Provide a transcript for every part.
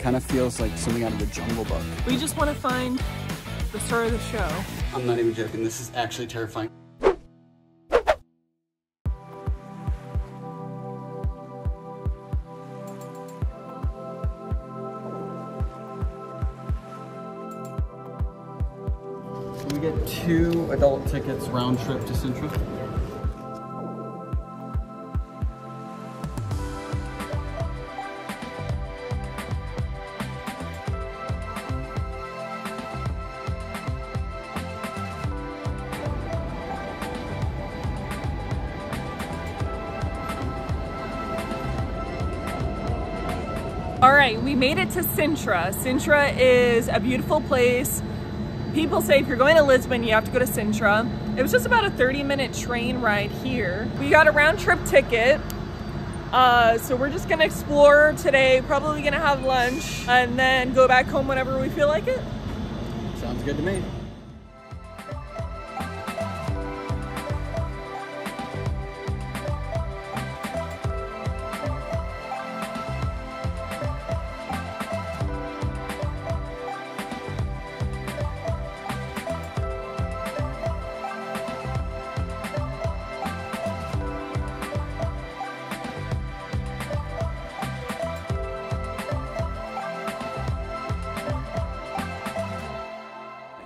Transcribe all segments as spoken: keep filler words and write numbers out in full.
Kind of feels like something out of the Jungle Book. We just want to find the star of the show. I'm not even joking, this is actually terrifying. Can we get two adult tickets round trip to Sintra? All right, we made it to Sintra. Sintra is a beautiful place. People say if you're going to Lisbon, you have to go to Sintra. It was just about a thirty minute train ride here. We got a round trip ticket. Uh, so we're just gonna explore today, probably gonna have lunch and then go back home whenever we feel like it. Sounds good to me.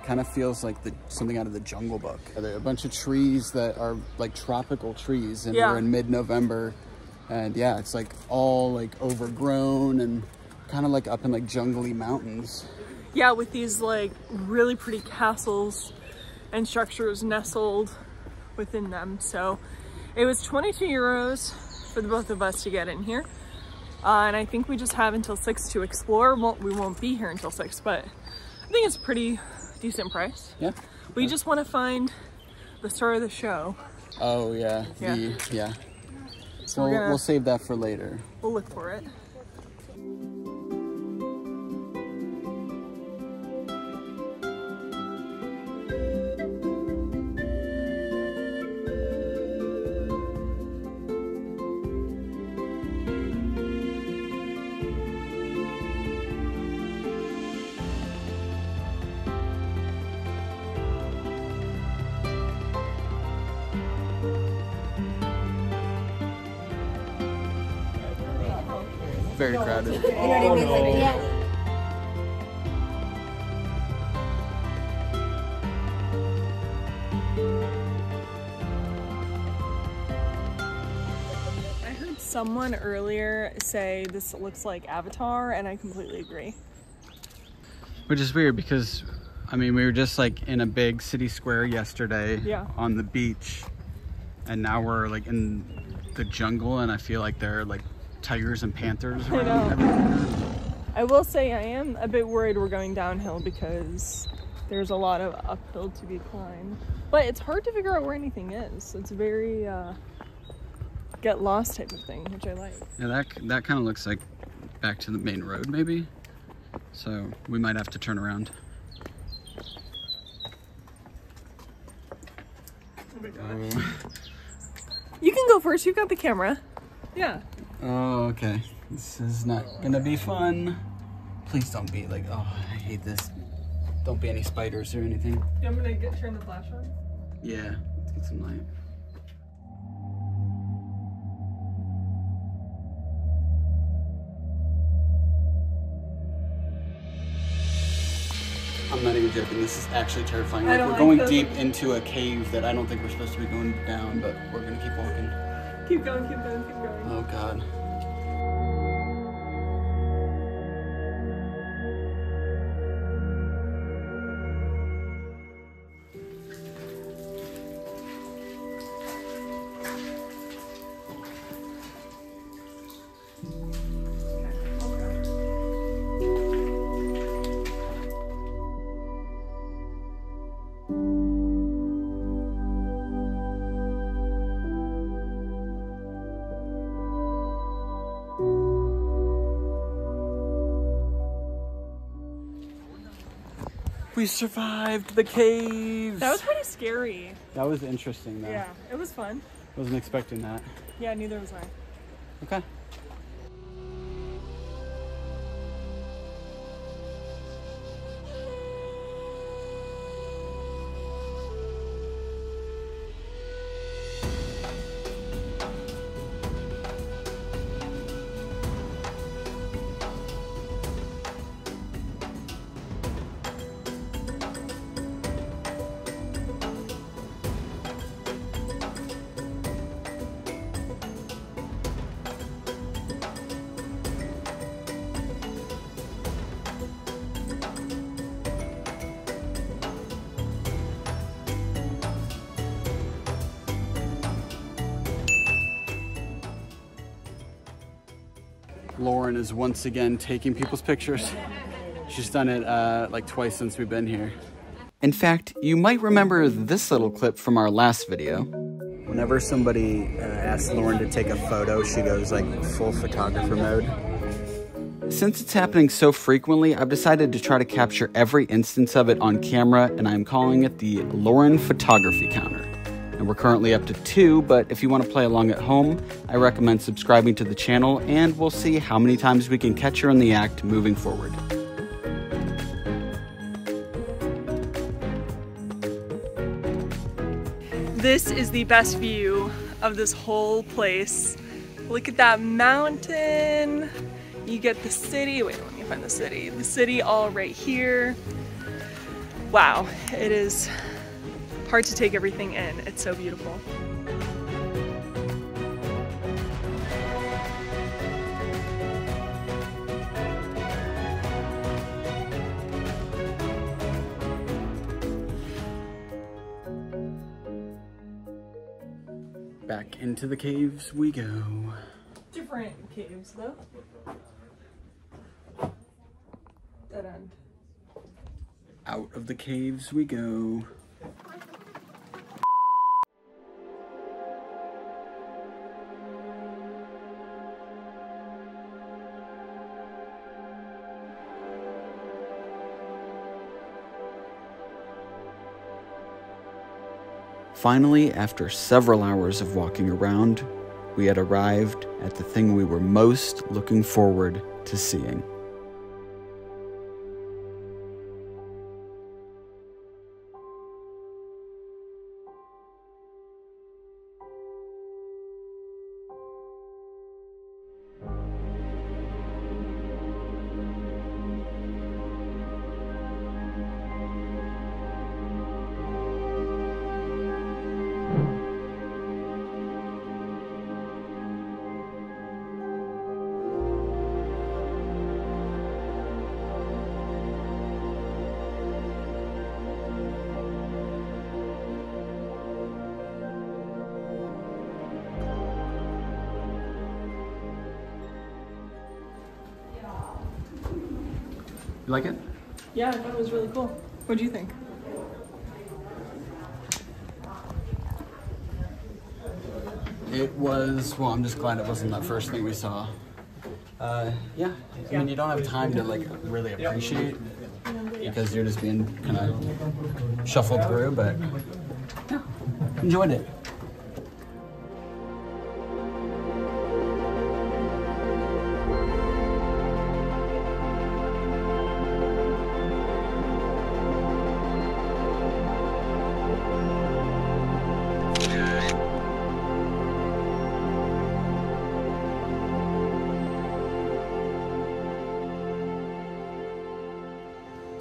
Kind of feels like the something out of the Jungle Book. There are a bunch of trees that are like tropical trees, and yeah. We're in mid-November, and yeah, it's like all like overgrown and kind of like up in like jungly mountains. Yeah, with these like really pretty castles and structures nestled within them. So it was twenty-two euros for the both of us to get in here, uh, and I think we just have until six to explore. Well, we won't be here until six, but I think it's pretty decent price. Yeah. We yeah. just want to find the star of the show. Oh yeah. Yeah. The, yeah. So we'll, gonna, we'll save that for later. We'll look for it. Very crowded. You know what I mean? Like, yeah. I heard someone earlier say this looks like Avatar, and I completely agree. Which is weird because, I mean, we were just like in a big city square yesterday, yeah, on the beach, and now we're like in the jungle, and I feel like they're like tigers and panthers around. I know. I will say I am a bit worried we're going downhill because there's a lot of uphill to be climbed. But it's hard to figure out where anything is. It's very uh, get lost type of thing, which I like. Yeah, that, that kind of looks like back to the main road maybe. So we might have to turn around. Oh my gosh. Um, you can go first, you've got the camera. Yeah. Oh, okay. This is not gonna be fun. Please don't be like, oh, I hate this. Don't be any spiders or anything. Yeah, I'm gonna get, turn the flash on? Yeah, let's get some light. I'm not even joking, this is actually terrifying. Like, we're like going those. deep into a cave that I don't think we're supposed to be going down, but we're gonna keep walking. Keep going, keep going, keep going. Oh, God. We survived the caves. That was pretty scary. That was interesting though. Yeah, it was fun. Wasn't expecting that. Yeah, neither was I. Okay. Lauren is once again taking people's pictures. She's done it uh, like twice since we've been here. In fact, you might remember this little clip from our last video. Whenever somebody uh, asks Lauren to take a photo, she goes like full photographer mode. Since it's happening so frequently, I've decided to try to capture every instance of it on camera, and I'm calling it the Lauren Photography Counter. And we're currently up to two, but if you want to play along at home, I recommend subscribing to the channel, and we'll see how many times we can catch her in the act moving forward. This is the best view of this whole place. Look at that mountain. You get the city. Wait, let me find the city. The city all right here. Wow, it is hard to take everything in. It's so beautiful. Back into the caves we go. Different caves though. Dead end. Out of the caves we go. Finally, after several hours of walking around, we had arrived at the thing we were most looking forward to seeing. You like it? Yeah, I thought it was really cool. What do you think? It was, well, I'm just glad it wasn't that first thing we saw. Uh, yeah, I mean, you don't have time to like really appreciate because you're just being kind of shuffled through, but yeah, enjoyed it.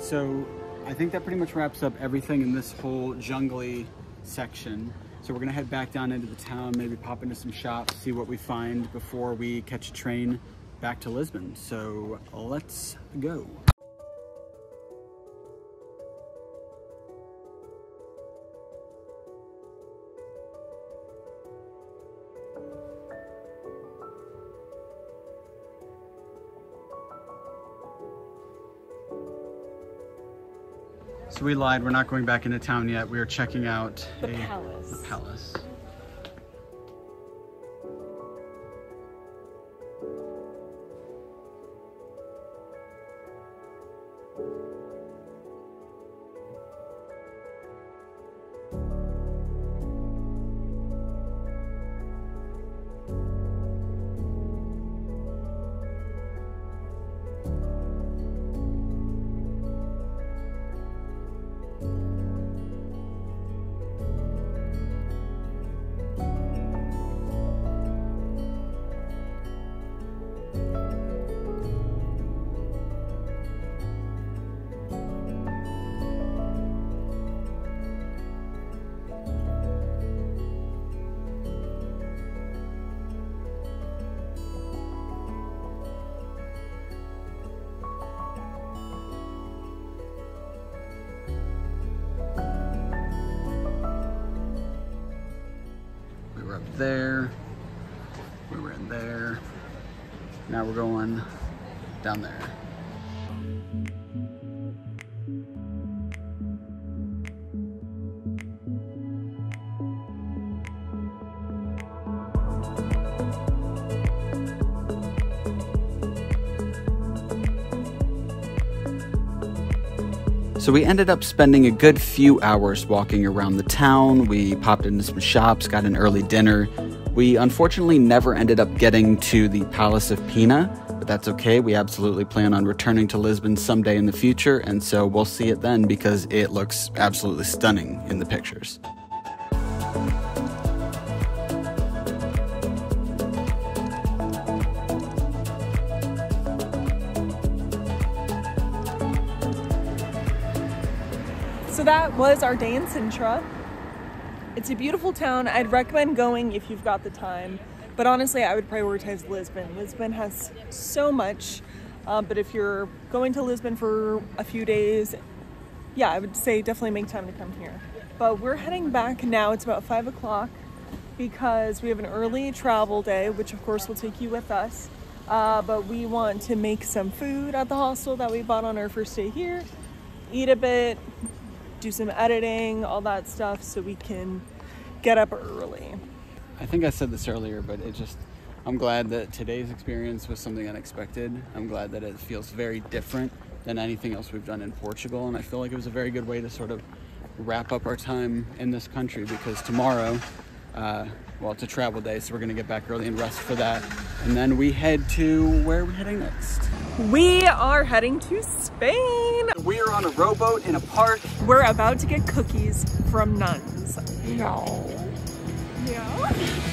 So I think that pretty much wraps up everything in this whole jungly section. So we're gonna head back down into the town, maybe pop into some shops, see what we find before we catch a train back to Lisbon. So let's go. So we lied, we're not going back into town yet. We are checking out the a, palace. The palace. There, we were in there, Now we're going down there. So we ended up spending a good few hours walking around the town. We popped into some shops, got an early dinner. We unfortunately never ended up getting to the Palace of Pena, but that's okay. We absolutely plan on returning to Lisbon someday in the future, and so we'll see it then because it looks absolutely stunning in the pictures. So that was our day in Sintra. It's a beautiful town. I'd recommend going if you've got the time, but honestly, I would prioritize Lisbon. Lisbon has so much, uh, but if you're going to Lisbon for a few days, yeah, I would say definitely make time to come here. But we're heading back now. It's about five o'clock because we have an early travel day, which of course will take you with us. Uh, but we want to make some food at the hostel that we bought on our first day here, eat a bit, do some editing, all that stuff, so we can get up early. I think I said this earlier, but it just, I'm glad that today's experience was something unexpected. I'm glad that it feels very different than anything else we've done in Portugal, and I feel like it was a very good way to sort of wrap up our time in this country, because tomorrow, uh, well, it's a travel day, so we're gonna get back early and rest for that. And then we head to, where are we heading next? We are heading to Spain. We are on a rowboat in a park. We're about to get cookies from nuns. No. No?